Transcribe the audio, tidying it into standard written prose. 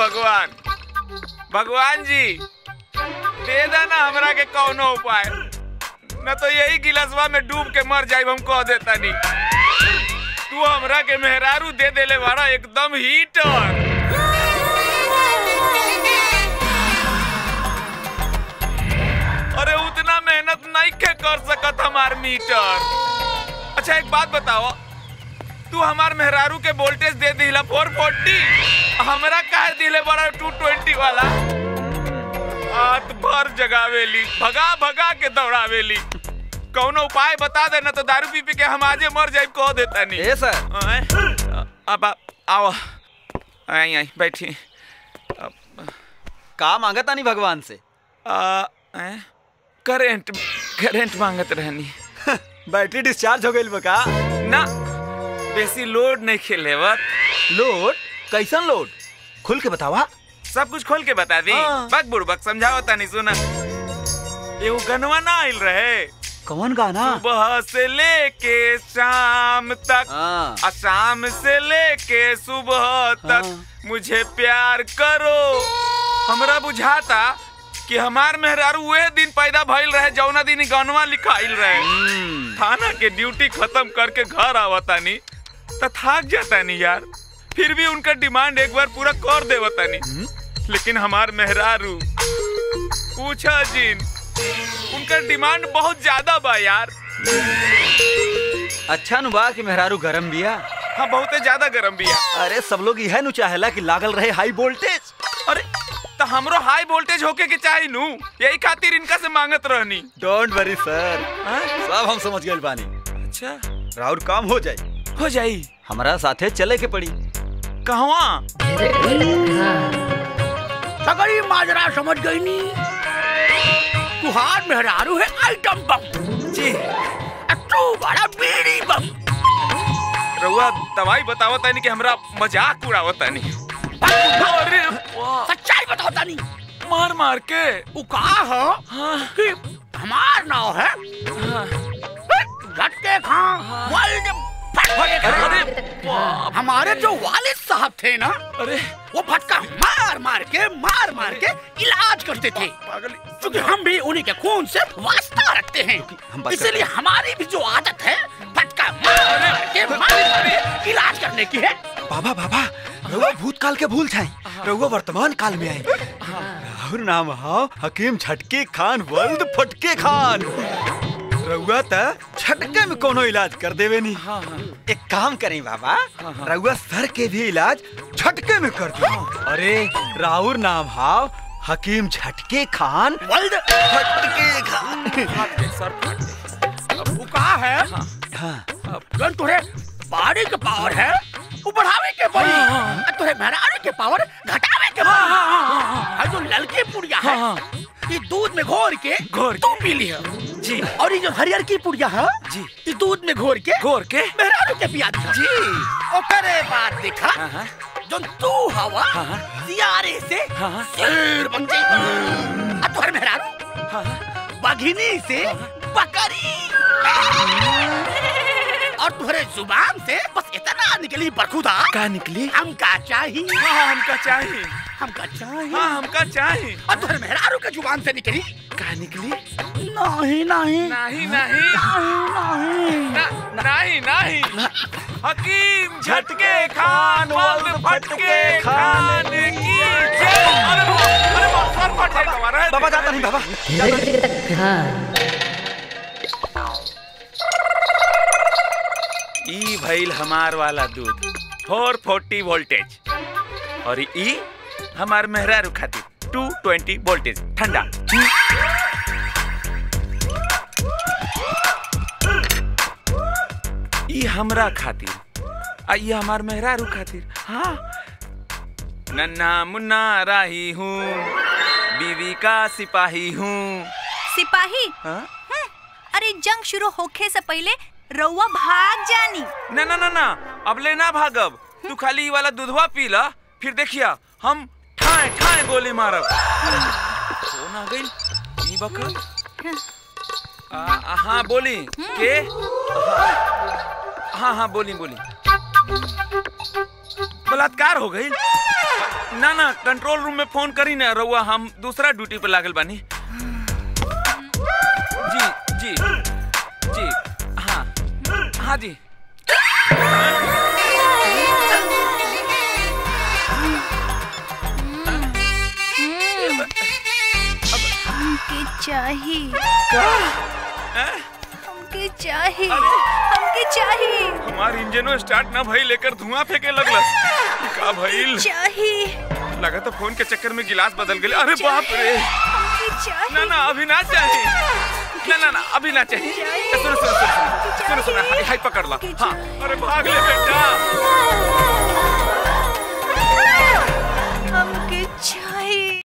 भगवान, भगवान जी दे दा ना हमरा के कौनो उपाय, न तो यही गिलसवा में डूब के मर जाइब हम कह देता नहीं। तू हमरा के मेहरारू दे देले वाड़ा एकदम हीटर। अरे उतना मेहनत नहीं कर सकत हमार मीटर। अच्छा एक बात बताओ, तू हमार मेहरारू के वोल्टेज दे दिला 440, हमरा कहे दिले बड़ा 220 वाला। रात भर जगावेली, भगा भगा के दौड़ावेली। कौनो उपाय बता दे, न तो दारू पी पी के हम आजे मर जाए कह देता नहीं। ए सर अब आओ, आई आई बैठी। का मांगता नहीं भगवान से? करेंट करेंट मांगत रहनी। बैटरी डिस्चार्ज हो गई बका ना, बेसी लोड नहीं खेलेवत। लोड कैसन लोड? खुल के बतावा, सब कुछ खोल के बता दी। बक बुड़बक समझावता नहीं सुना। एगो गनवा ना आइल रहे। कौन गाना? सुबह से लेके शाम तक, शाम से लेके सुबह तक मुझे प्यार करो। हमरा बुझाता कि हमार मेहरारू वह दिन पैदा भइल रहे जौना दिन गनवा लिखाइल रहे। थाना के ड्यूटी खत्म करके घर आवतानी त थक जातानी यार, फिर भी उनका डिमांड एक बार पूरा कर देवतानी। लेकिन हमार मेहरारू पूछा जिन, उनका डिमांड बहुत ज्यादा बा यार। अच्छा नुबा कि मेहरारू गरम बिया? हाँ बहुते ज्यादा गरम बिया। अरे सब लोग यह नु चाहेला कि लागल रहे हाई वोल्टेज। अरे तो हमरो हाई वोल्टेज होके के चाहिए नू, यही खातिर इनका से मांगत रहनी। डोंट वरी सर, सब हम समझ गए बानी। अच्छा राउर काम हो जाए, हो जाई। हमारा साथे चले के पड़ी। कहवा? सगरी माजरा समझ गई नी। तुहार मेहरारू है आइटम बम जी, तू बड़ा बीड़ी बम। रउआ दवाई बतावता नहीं कि हमरा मजाक उड़ावता नहीं। अरे सच्चाई बताता नहीं, मार मार के उ कहा हो। हाँ। कि हमार नाव है झटके खा वर्ल्ड। हमारे जो वालिद साहब थे ना, अरे वो फटका मार मार के इलाज करते थे। क्योंकि हम भी उन्हीं के खून से वास्ता रखते हैं, इसलिए हमारी भी जो आदत है फटका मार के इलाज करने की है। बाबा रउआ भूतकाल के भूल जाए, रउआ वर्तमान काल में आए। और नाम हाव हकीम झटके खान वर्ल्ड फटके खान। रउआ त झटके में कोनो इलाज कर देवे नहीं। एक काम करें बाबा, रउआ सर के भी इलाज झटके में कर दो। अरे राउर नाम हाव हकीम झटके खान वर्ल्ड फटके खान। सर अब कहा है? हाँ अब तुरे बाड़ी का पावर है बढ़ावे के बड़ी, तुरे मेहरारू के पावर घटावे के बड़ी। जो ललकी पुड़िया है ये दूध में घोर के तुम पी लिया जी। और ये जो हरियर की पुड़िया है जी, ये दूध में घोर के मेहरारू के पिया दिया जी। ओकरे बाद देखा जो तू हवा सियारे से सिर बन जाई। तुरे मेहरारू बघिनी से बकरी, और तुम्हारे जुबान से बस इतना निकली बरखुदा। क्या निकली? हमका चाहिए। हाँ हमका चाहिए, हमका चाहिए। हाँ हमका चाहिए। और तुम्हारे मेहरारू के जुबान से निकली क्या निकली? नहीं नहीं नहीं नहीं नहीं हकीम झटके खान वाले फटके खान की जय। अरे बाबा जाता नहीं बाबा। ई भइल हमार वाला दूध 440 वोल्टेज, और ई हमार मेहरारू खातिर 220 वोल्टेज ठंडा। ई हमरा खातिर, आई हमार मेहरारू खातिर। हाँ नन्ना मुन्ना राही हूँ, बीवी का सिपाही हूँ। सिपाही? हाँ? अरे जंग शुरू होके से पहले रउआ भाग जानी। ना ना ना ना अबले ना भागब, तू खाली ये वाला दूधवा पीला, फिर देखिया हम ठाए ठाए गोली मारब। कौन आ गई ई बकल? हाँ बोली के। हाँ हाँ बोली बलात्कार हो गई? ना ना कंट्रोल रूम में फोन करी ना रउआ, हम दूसरा ड्यूटी पे लागल बानी। जी जी जी हाँ हाँ जी। हमके चाहिए हमके चाहिए हमके चाहिए। हमार इंजनो स्टार्ट ना भई लेकर धुआं फेंके लगलस। का भइल चाहिए लगा तो फोन के चक्कर में गिलास बदल गए। अरे बाप रे, ना ना अभी ना चाहिए, ना ना ना अभी ना चाहिए। सुनो सुनो सुनो सुनो सुनो हाय पकड़ ला। हाँ अरे भाग ले बेटा।